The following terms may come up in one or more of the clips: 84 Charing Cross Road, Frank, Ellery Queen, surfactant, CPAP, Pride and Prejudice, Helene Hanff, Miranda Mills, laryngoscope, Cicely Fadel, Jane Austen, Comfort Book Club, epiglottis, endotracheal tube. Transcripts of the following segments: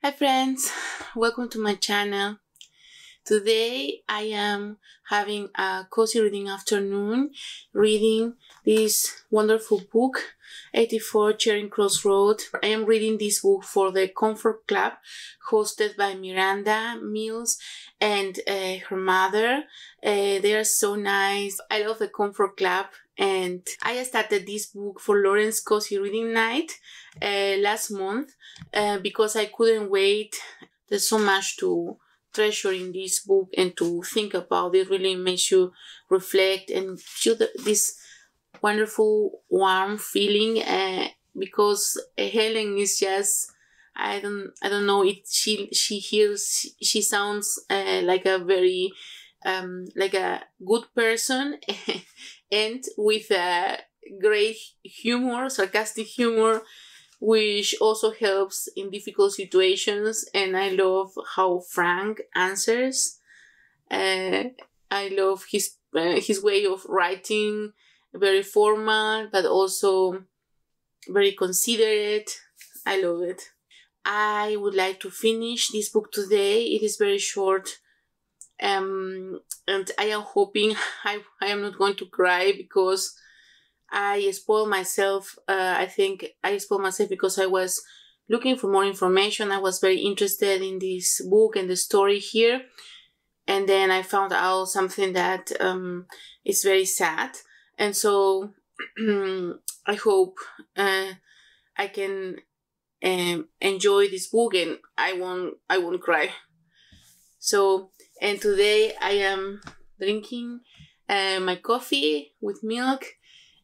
Hi friends, welcome to my channel. Today I am having a cozy reading afternoon reading this wonderful book, 84 Charing Cross Road. I am reading this book for the Comfort Club hosted by Miranda Mills and her mother. They are so nice. I love the Comfort Club. And I started this book for Lauren's Cozy Reading Night last month because I couldn't wait. There's so much to treasure in this book and to think about. It really makes you reflect and feel this wonderful, warm feeling because Helen is just, I don't know, she sounds like a good person and with a great humor, sarcastic humor, which also helps in difficult situations. And I love how Frank answers. I love his way of writing, very formal but also very considerate. I love it. I would like to finish this book today. It is very short. And I am hoping I am not going to cry because I spoiled myself. I think I spoiled myself because I was looking for more information. I was very interested in this book and the story here. And then I found out something that is very sad. And so I hope I can enjoy this book and I won't cry. So, and today I am drinking my coffee with milk.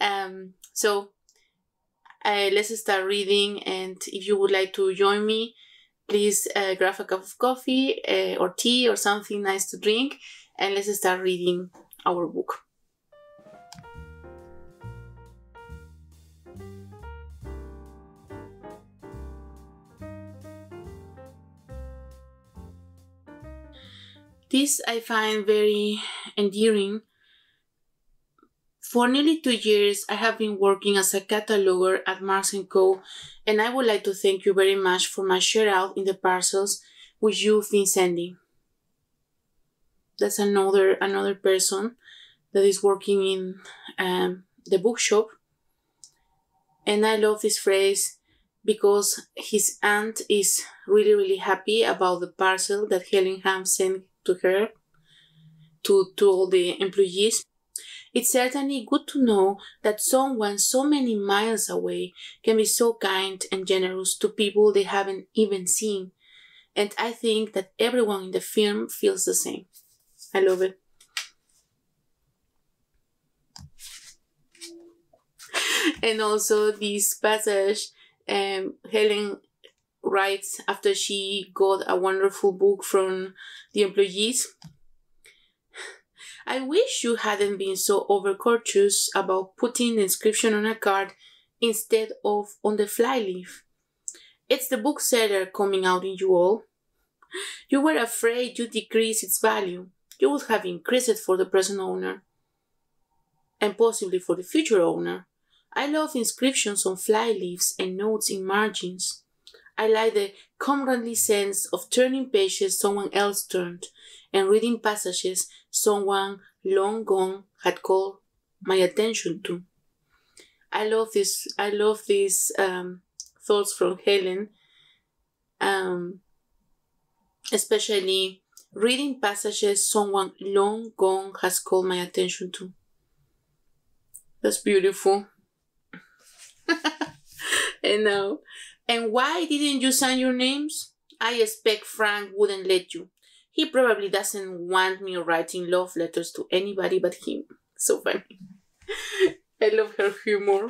Let's start reading, and if you would like to join me, please grab a cup of coffee or tea or something nice to drink, and let's start reading our book. This I find very endearing. For nearly 2 years, I have been working as a cataloger at Marks & Co., and I would like to thank you very much for my share out in the parcels which you've been sending. That's another person that is working in the bookshop. And I love this phrase because his aunt is really, really happy about the parcel that Helene Hanff sent to her, to all the employees. It's certainly good to know that someone so many miles away can be so kind and generous to people they haven't even seen, and I think that everyone in the film feels the same. I love it. And also this passage Helen writes after she got a wonderful book from the employees. I wish you hadn't been so overcautious about putting the inscription on a card instead of on the flyleaf. It's the bookseller coming out in you all. You were afraid you'd decrease its value. You would have increased it for the present owner and possibly for the future owner. I love inscriptions on flyleaves and notes in margins. I like the comradely sense of turning pages someone else turned and reading passages someone long gone had called my attention to. I love these thoughts from Helen, especially reading passages someone long gone has called my attention to. That's beautiful. And now, and why didn't you sign your names? I expect Frank wouldn't let you. He probably doesn't want me writing love letters to anybody but him. So funny. I love her humor.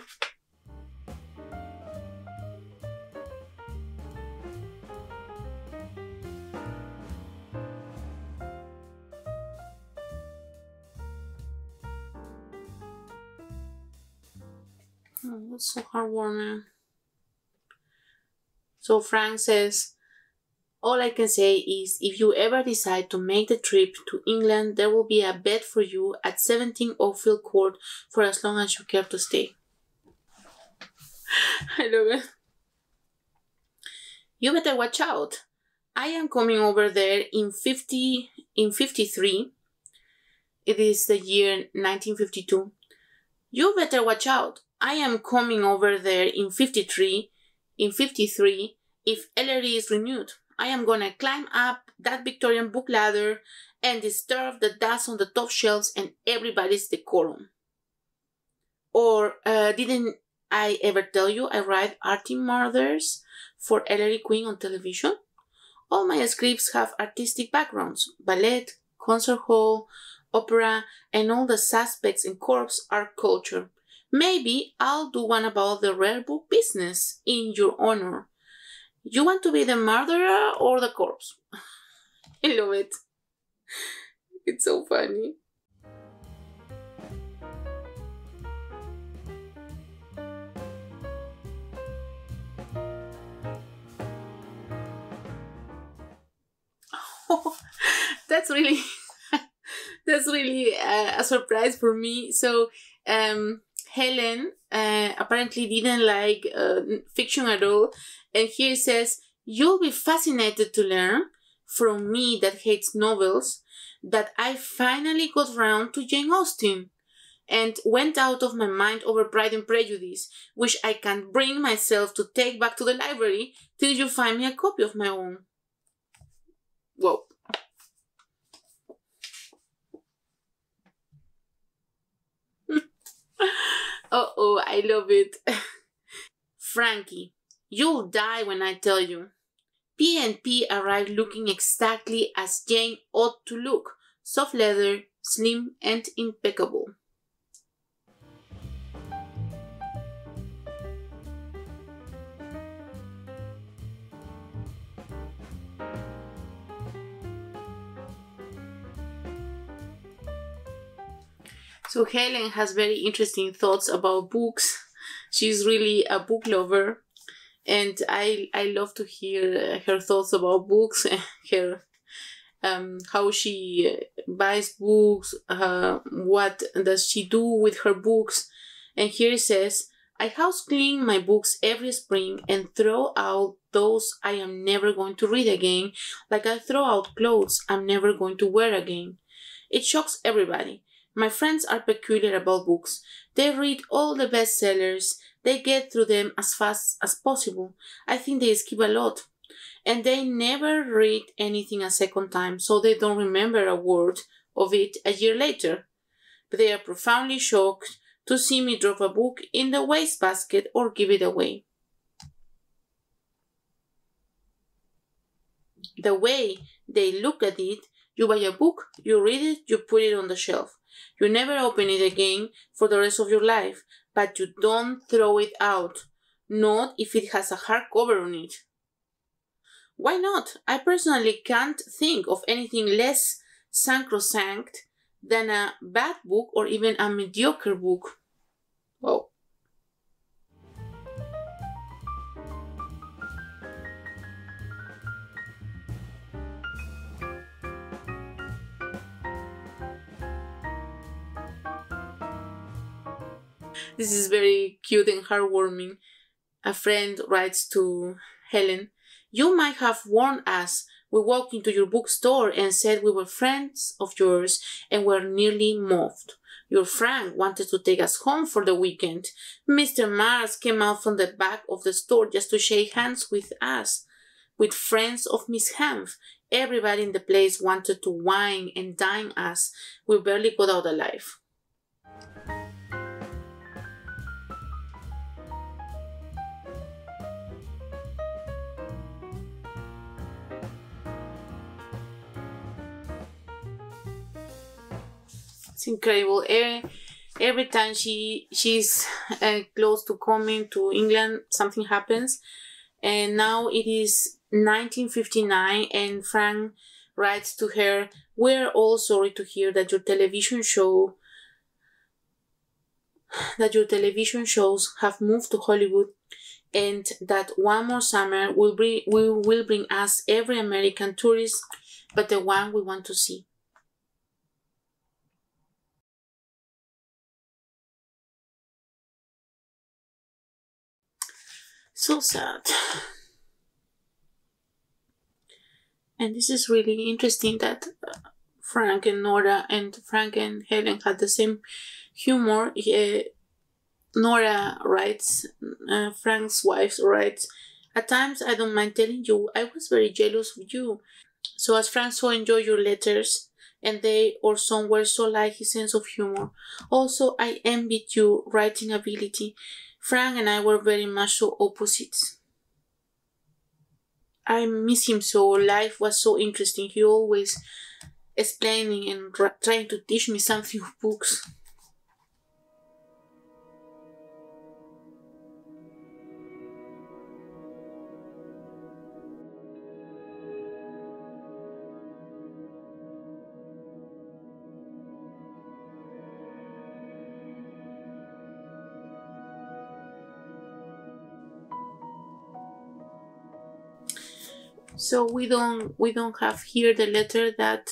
Oh, that's so heartwarming. So Frank says, all I can say is if you ever decide to make the trip to England, there will be a bed for you at 17 Oakfield Court for as long as you care to stay. I love it. You better watch out. I am coming over there in 53. It is the year 1952. You better watch out. I am coming over there in 53. In 53, if Ellery is renewed, I am gonna climb up that Victorian book ladder and disturb the dust on the top shelves and everybody's decorum. Or didn't I ever tell you I write arty murders for Ellery Queen on television? All my scripts have artistic backgrounds. Ballet, concert hall, opera, and all the suspects and corpses are culture. Maybe I'll do one about the rare book business in your honor. You want to be the murderer or the corpse? I love it. It's so funny. Oh, that's really a surprise for me. So Helene apparently didn't like fiction at all, and here it says, "You'll be fascinated to learn from me that hates novels that I finally got round to Jane Austen and went out of my mind over Pride and Prejudice, which I can't bring myself to take back to the library till you find me a copy of my own." Whoa. Uh-oh, I love it. Frankie, you'll die when I tell you. P&P arrived looking exactly as Jane ought to look. Soft leather, slim and impeccable. So Helene has very interesting thoughts about books. She's really a book lover, and I love to hear her thoughts about books, her how she buys books, what does she do with her books. And here it says, "I house clean my books every spring and throw out those I am never going to read again, like I throw out clothes I'm never going to wear again. It shocks everybody. My friends are peculiar about books. They read all the bestsellers. They get through them as fast as possible. I think they skip a lot. And they never read anything a second time, so they don't remember a word of it a year later. But they are profoundly shocked to see me drop a book in the wastebasket or give it away." The way they look at it, you buy a book, you read it, you put it on the shelf. You never open it again for the rest of your life, but you don't throw it out, not if it has a hardcover on it. Why not? I personally can't think of anything less sacrosanct than a bad book or even a mediocre book. Oh. This is very cute and heartwarming. A friend writes to Helene, "You might have warned us. We walked into your bookstore and said we were friends of yours and were nearly mobbed. Your Frank wanted to take us home for the weekend. Mr. Mars came out from the back of the store just to shake hands with us, with friends of Miss Hanff. Everybody in the place wanted to wine and dine us. We barely got out alive." It's incredible. Every time she's close to coming to England, something happens. And now it is 1959, and Frank writes to her, "We're all sorry to hear that your television shows have moved to Hollywood, and that one more summer will bring us every American tourist but the one we want to see." So sad. And this is really interesting that Frank and Helen had the same humor. Nora writes, Frank's wife writes, "At times I don't mind telling you, I was very jealous of you. So as Frank so enjoyed your letters, and they or some were so like his sense of humor. Also, I envied your writing ability. Frank and I were very much so opposites. I miss him so. Life was so interesting. He always explaining and trying to teach me something of books." So we don't have here the letter that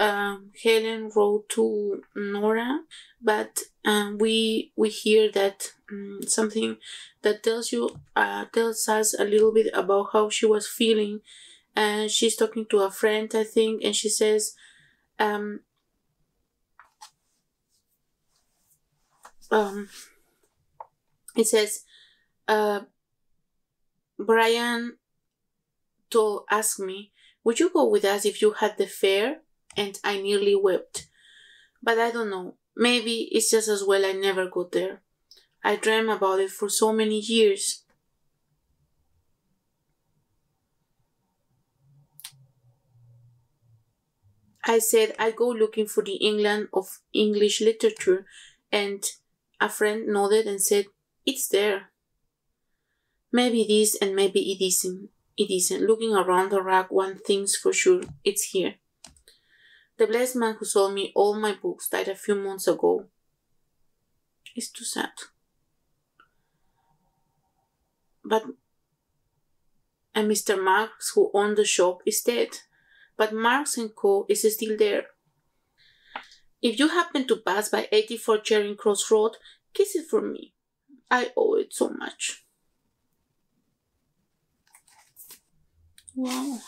Helen wrote to Nora, but we hear that something that tells us a little bit about how she was feeling. And she's talking to a friend, I think, and she says, it says, Brian to ask me, would you go with us if you had the fare? And I nearly wept. But I don't know. Maybe it's just as well I never got there. I dream about it for so many years. I said I go looking for the England of English literature, and a friend nodded and said, it's there. Maybe it is and maybe it isn't. It isn't. Looking around the rack, one thing's for sure, it's here. The blessed man who sold me all my books died a few months ago. It's too sad. But and Mr. Marks, who owned the shop, is dead. But Marks & Co. is still there. If you happen to pass by 84 Charing Cross Road, kiss it for me. I owe it so much. Wow.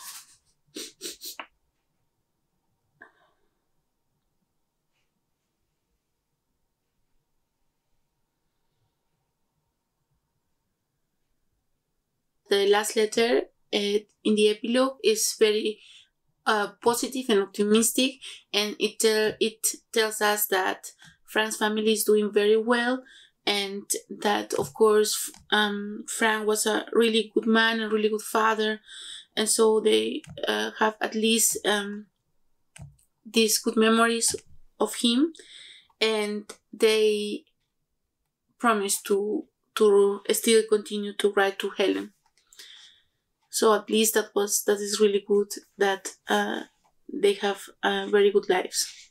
The last letter in the epilogue is very positive and optimistic, and it tells us that Frank's family is doing very well, and that of course Frank was a really good man, a really good father. And so they have at least these good memories of him, and they promise to still continue to write to Helen. So at least that is really good that they have very good lives.